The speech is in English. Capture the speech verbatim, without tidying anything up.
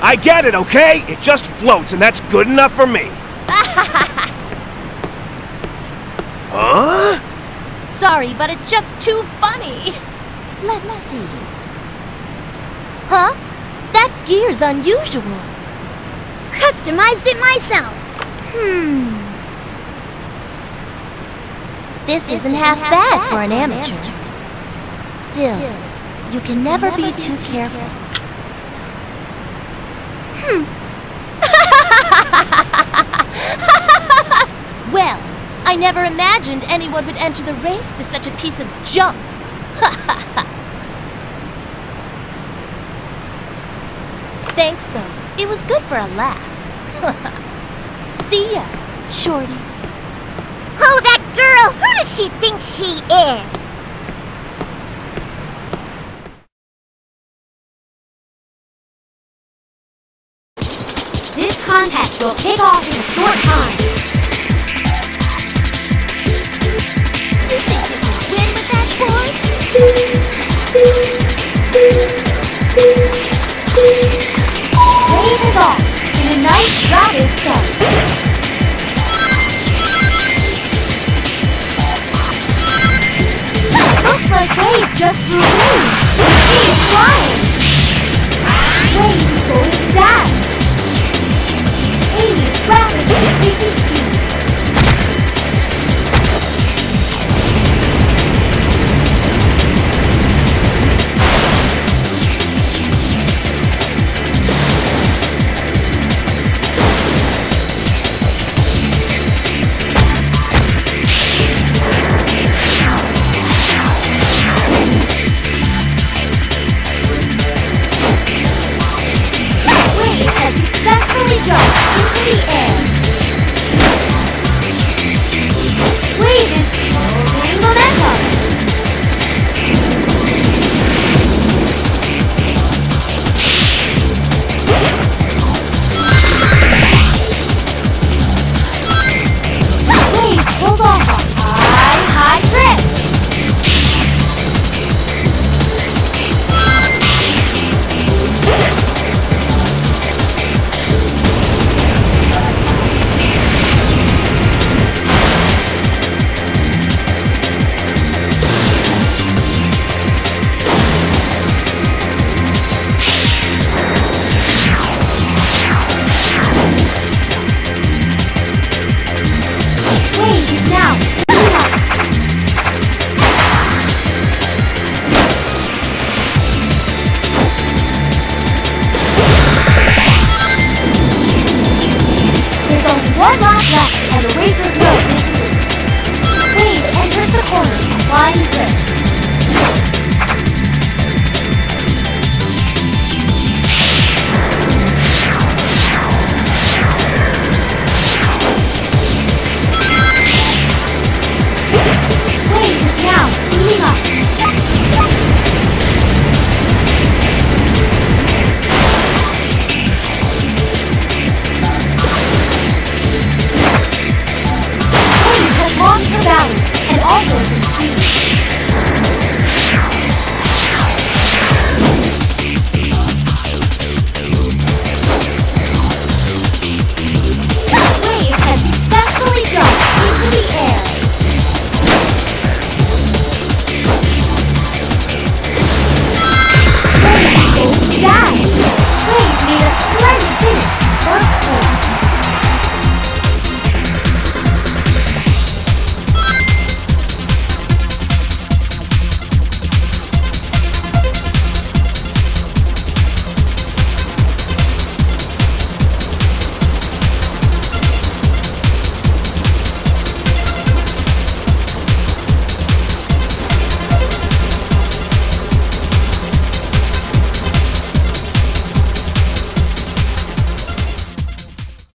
I get it, okay? It just floats, and that's good enough for me. Huh? Sorry, but it's just too funny. Let's see. Huh? That gear's unusual. Customized it myself. Hmm. This, this isn't, isn't half, half bad, bad for an amateur. amateur. Still, Still, you can never, never be, be too, too careful. careful. Hmm. Well, I never imagined anyone would enter the race for such a piece of junk. Thanks, though. It was good for a laugh. See ya, Shorty. Oh, that girl! Who does she think she is? This contest will kick off in a short time. You think you can win with that boy? Wave is off in a nice rapid step. Looks like Dave just ruined